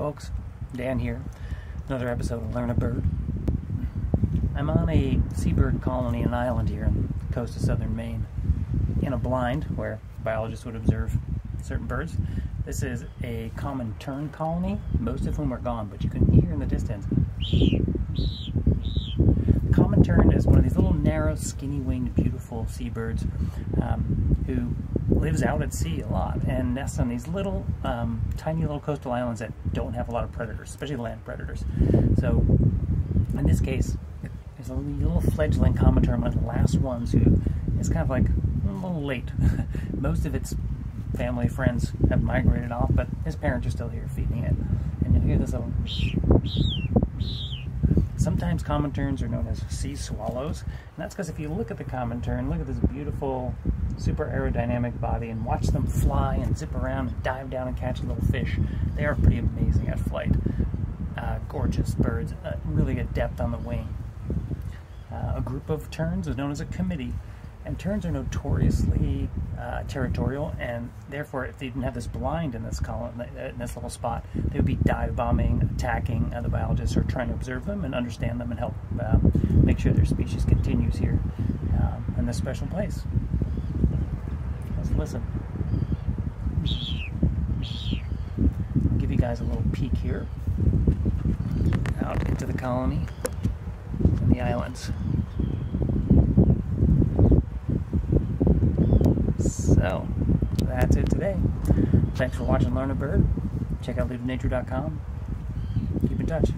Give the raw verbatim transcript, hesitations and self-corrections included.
folks, Dan here, another episode of Learn a Bird. I'm on a seabird colony in an island here on the coast of southern Maine, in a blind where biologists would observe certain birds. This is a common tern colony, most of whom are gone, but you can hear in the distance. The common tern is one of these little narrow, skinny-winged, beautiful seabirds um, who lives out at sea a lot and nests on these little, um, tiny little coastal islands that don't have a lot of predators, especially land predators. So, in this case, there's a little fledgling common tern, one of the last ones who is kind of like a little late. Most of its family, friends have migrated off, but his parents are still here feeding it. And you'll hear this little. Sometimes common terns are known as sea swallows, and that's because if you look at the common tern, look at this beautiful, super aerodynamic body, and watch them fly and zip around and dive down and catch little fish. They are pretty amazing at flight. Uh, gorgeous birds, uh, really good depth on the wing. Uh, a group of terns is known as a committee, and terns are notoriously uh, territorial, and therefore, if they didn't have this blind in this column, in this little spot, they would be dive bombing, attacking other biologists, or trying to observe them and understand them and help uh, make sure their species continues here um, in this special place. Let's listen. I'll give you guys a little peek here out into the colony and the islands. So, that's it today. Thanks for watching Learn a Bird. Check out lead with nature dot com. Keep in touch.